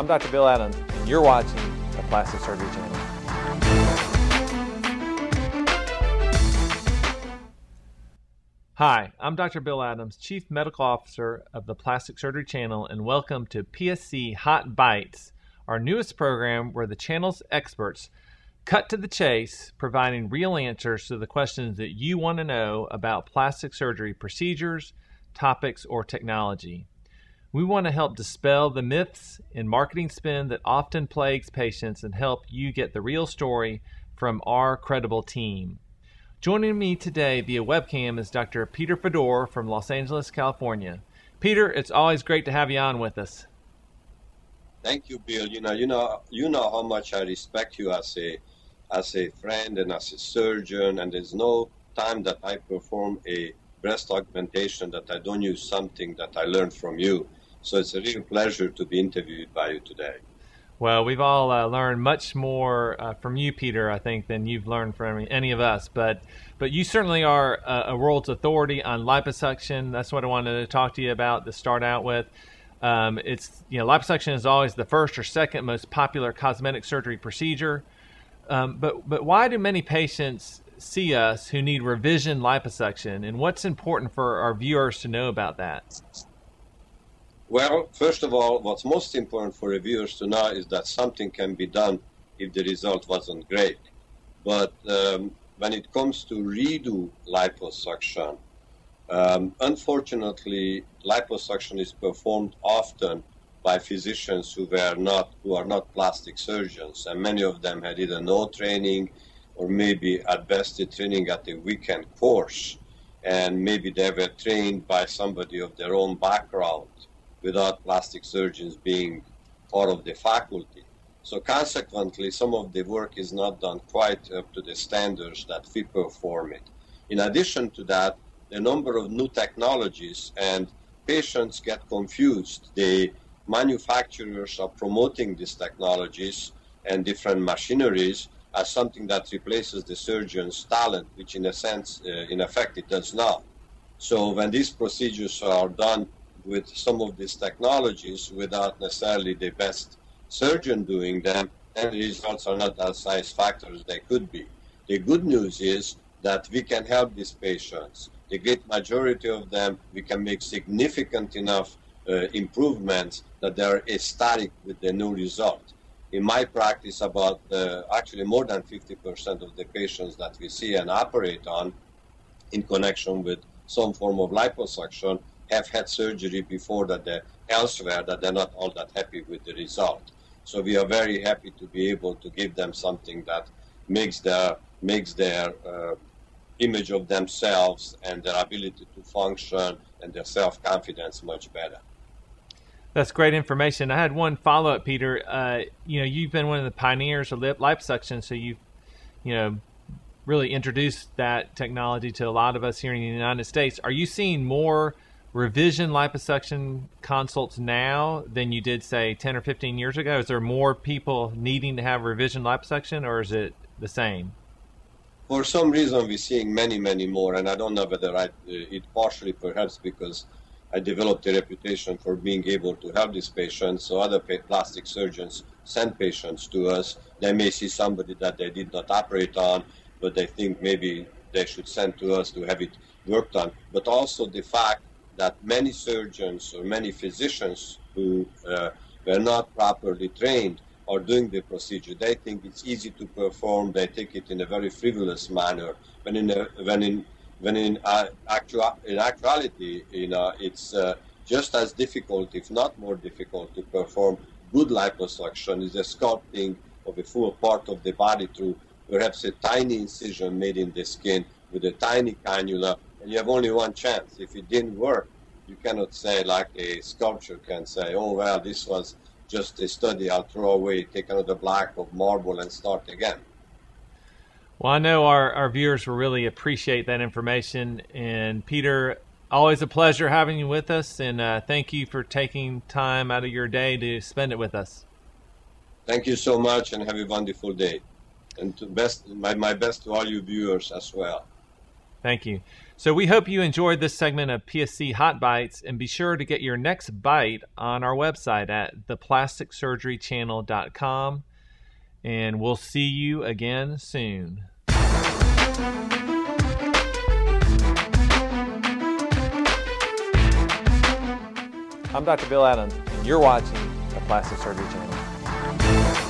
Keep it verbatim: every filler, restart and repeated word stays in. I'm Doctor Bill Adams, and you're watching The Plastic Surgery Channel. Hi, I'm Doctor Bill Adams, Chief Medical Officer of the Plastic Surgery Channel, and welcome to P S C Hot Bites, our newest program where the channel's experts cut to the chase, providing real answers to the questions that you want to know about plastic surgery procedures, topics, or technology. We want to help dispel the myths and marketing spin that often plagues patients and help you get the real story from our credible team. Joining me today via webcam is Doctor Peter Fodor from Los Angeles, California. Peter, it's always great to have you on with us. Thank you, Bill. You know, you know, you know how much I respect you as a, as a friend and as a surgeon. And there's no time that I perform a breast augmentation that I don't use something that I learned from you. So it's a real pleasure to be interviewed by you today. Well, we've all uh, learned much more uh, from you, Peter, I think, than you've learned from any of us. But but you certainly are a, a world's authority on liposuction. That's what I wanted to talk to you about to start out with. Um, it's you know, liposuction is always the first or second most popular cosmetic surgery procedure. Um, but but why do many patients see us who need revision liposuction, and what's important for our viewers to know about that? Well, first of all, what's most important for reviewers to know is that something can be done if the result wasn't great. But um, when it comes to redo liposuction, um, unfortunately, liposuction is performed often by physicians who were not, who are not plastic surgeons, and many of them had either no training, or maybe at best a training at a weekend course, and maybe they were trained by somebody of their own background, without plastic surgeons being part of the faculty. So consequently, some of the work is not done quite up to the standards that we perform it. In addition to that, the number of new technologies and patients get confused. The manufacturers are promoting these technologies and different machineries as something that replaces the surgeon's talent, which in a sense, uh, in effect, it does not. So when these procedures are done with some of these technologies without necessarily the best surgeon doing them, and the results are not as satisfactory as they could be. The good news is that we can help these patients. The great majority of them, we can make significant enough uh, improvements that they are ecstatic with the new result. In my practice, about uh, actually more than fifty percent of the patients that we see and operate on in connection with some form of liposuction have had surgery before that they're elsewhere, that they're not all that happy with the result. So we are very happy to be able to give them something that makes their, makes their uh, image of themselves and their ability to function and their self-confidence much better. That's great information. I had one follow-up, Peter. Uh, you know, you've been one of the pioneers of lip liposuction, so you've, you know, really introduced that technology to a lot of us here in the United States. Are you seeing more revision liposuction consults now than you did, say, ten or fifteen years ago? Is there more people needing to have revision liposuction, or is it the same? For some reason, we're seeing many, many more, and I don't know whether I, it partially perhaps because I developed a reputation for being able to help these patients, so other plastic surgeons send patients to us. They may see somebody that they did not operate on, but they think maybe they should send to us to have it worked on. But also the fact that many surgeons or many physicians who uh, were not properly trained are doing the procedure. They think it's easy to perform. They take it in a very frivolous manner. When in a, when in when in uh, actual in actuality, you know, it's uh, just as difficult, if not more difficult, to perform good liposuction. Is the sculpting of a full part of the body through perhaps a tiny incision made in the skin with a tiny cannula. And you have only one chance. If it didn't work, you cannot say, like a sculpture can say, oh, well, this was just a study. I'll throw away, take another block of marble and start again. Well, I know our, our viewers will really appreciate that information. And, Peter, always a pleasure having you with us. And uh, thank you for taking time out of your day to spend it with us. Thank you so much, and have a wonderful day. And to best, my, my best to all you viewers as well. Thank you. So we hope you enjoyed this segment of P S C Hot Bites, and be sure to get your next bite on our website at the plastic surgery channel dot com, and we'll see you again soon. I'm Doctor Bill Adams, and you're watching The Plastic Surgery Channel.